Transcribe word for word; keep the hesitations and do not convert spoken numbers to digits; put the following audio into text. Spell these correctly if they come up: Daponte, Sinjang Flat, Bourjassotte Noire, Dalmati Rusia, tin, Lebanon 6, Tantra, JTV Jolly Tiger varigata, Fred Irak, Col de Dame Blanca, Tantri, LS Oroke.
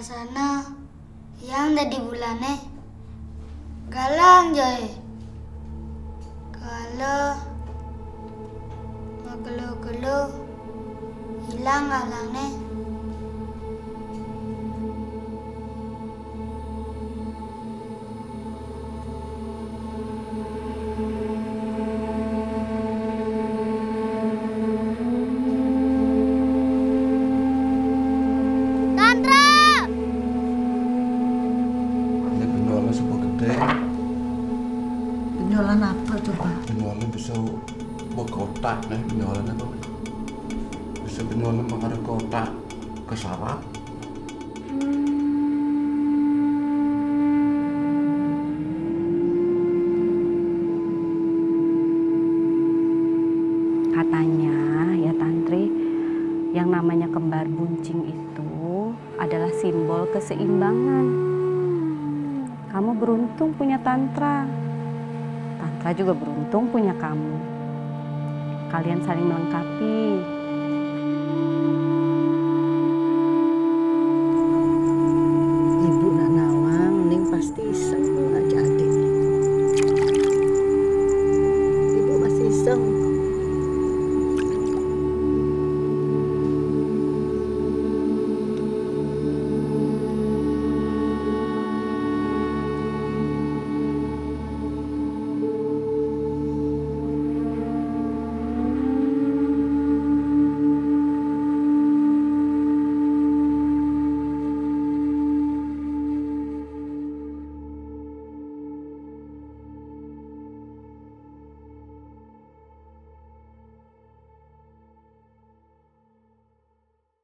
Rasana yang dari bulane galang jahe. Kalau ngegelo-gelo hilang galangnya. Penyolan apa tuh, Pak? Penyolan bisa berkotak, nih penyolan apa? Bisa penyolan mengarah kotak ke sawah. Katanya ya Tantri, yang namanya kembar buncing itu adalah simbol keseimbangan. Kamu beruntung punya Tantra. Tantra juga beruntung punya kamu. Kalian saling melengkapi.